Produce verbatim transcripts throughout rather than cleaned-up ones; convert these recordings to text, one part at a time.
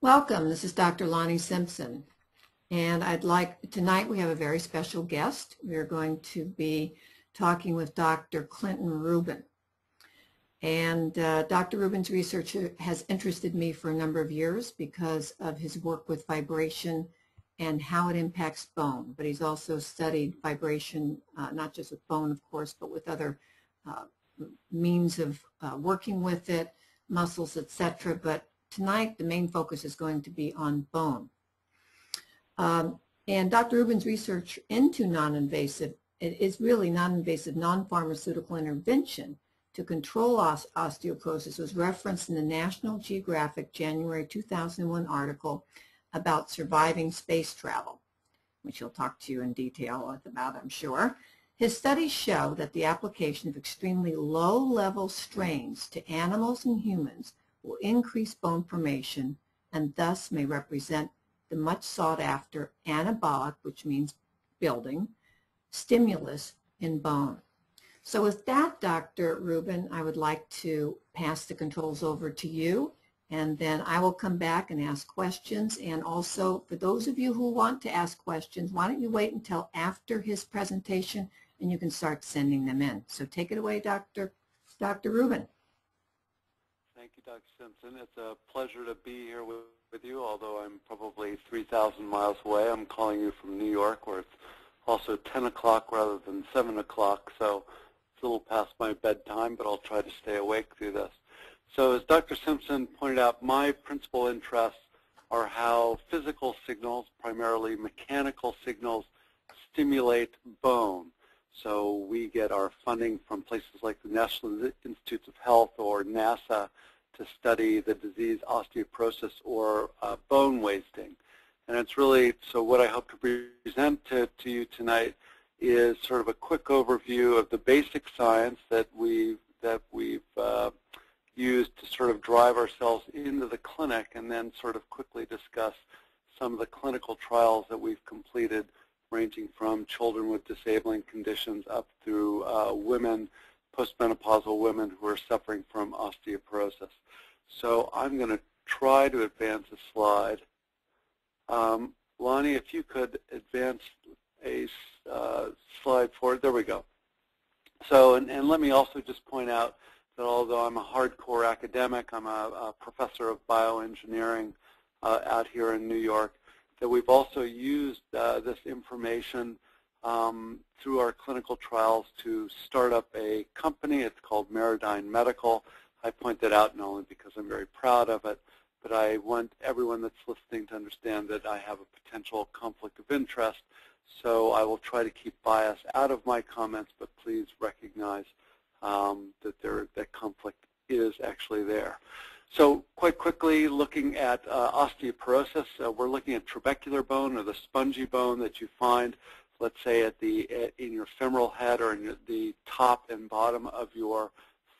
Welcome, this is Doctor Lani Simpson, and I'd like, tonight we have a very special guest. We're going to be talking with Doctor Clinton Rubin, and uh, Doctor Rubin's research has interested me for a number of years because of his work with vibration and how it impacts bone, but he's also studied vibration, uh, not just with bone, of course, but with other uh, means of uh, working with it, muscles, et cetera, but tonight, the main focus is going to be on bone. Um, and Doctor Rubin's research into non-invasive, it is really non-invasive, non-pharmaceutical intervention to control osteoporosis, was referenced in the National Geographic January two thousand one article about surviving space travel, which he'll talk to you in detail about, I'm sure. His studies show that the application of extremely low-level strains to animals and humans will increase bone formation and thus may represent the much sought after anabolic, which means building, stimulus in bone. So with that, Doctor Rubin, I would like to pass the controls over to you, and then I will come back and ask questions. And also, for those of you who want to ask questions, why don't you wait until after his presentation and you can start sending them in. So take it away, Doctor Doctor Rubin. Thank you, Doctor Simpson. It's a pleasure to be here with, with you, although I'm probably three thousand miles away. I'm calling you from New York, where it's also ten o'clock rather than seven o'clock, so it's a little past my bedtime, but I'll try to stay awake through this. So as Doctor Simpson pointed out, my principal interests are how physical signals, primarily mechanical signals, stimulate bone. So we get our funding from places like the National Institutes of Health or NASA to study the disease osteoporosis or uh, bone wasting. And it's really, so what I hope to present to, to you tonight is sort of a quick overview of the basic science that we've, that we've uh, used to sort of drive ourselves into the clinic, and then sort of quickly discuss some of the clinical trials that we've completed, ranging from children with disabling conditions up through uh, women, postmenopausal women who are suffering from osteoporosis. So I'm going to try to advance a slide. Um, Lani, if you could advance a uh, slide forward. There we go. So, and, and let me also just point out that although I'm a hardcore academic, I'm a, a professor of bioengineering uh, out here in New York, that we've also used uh, this information um, through our clinical trials to start up a company. It's called Meridyne Medical. I point that out not only because I'm very proud of it, but I want everyone that's listening to understand that I have a potential conflict of interest, so I will try to keep bias out of my comments, but please recognize um, that there, that conflict is actually there. So quite quickly, looking at uh, osteoporosis, uh, we're looking at trabecular bone, or the spongy bone that you find, let's say, at the at, in your femoral head or in your, the top and bottom of your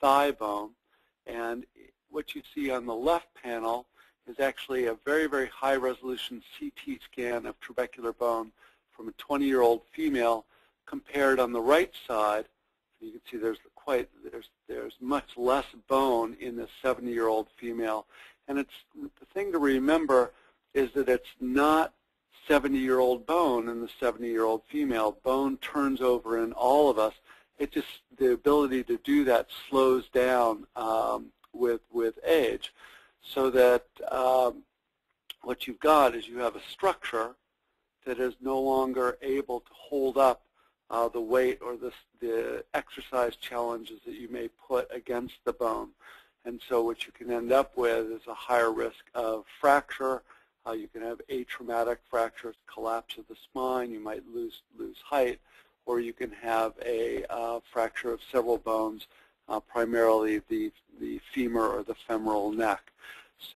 thigh bone. And what you see on the left panel is actually a very, very high-resolution C T scan of trabecular bone from a twenty-year-old female compared on the right side. You can see there's quite there's there's much less bone in this seventy-year-old female, and it's the thing to remember is that it's not seventy-year-old bone in the seventy-year-old female. Bone turns over in all of us. It just the ability to do that slows down um, with with age, so that um, what you've got is you have a structure that is no longer able to hold up Uh, the weight or the, the exercise challenges that you may put against the bone. And so what you can end up with is a higher risk of fracture. Uh, you can have atraumatic fractures, collapse of the spine. You might lose, lose height, or you can have a uh, fracture of several bones, uh, primarily the, the femur or the femoral neck.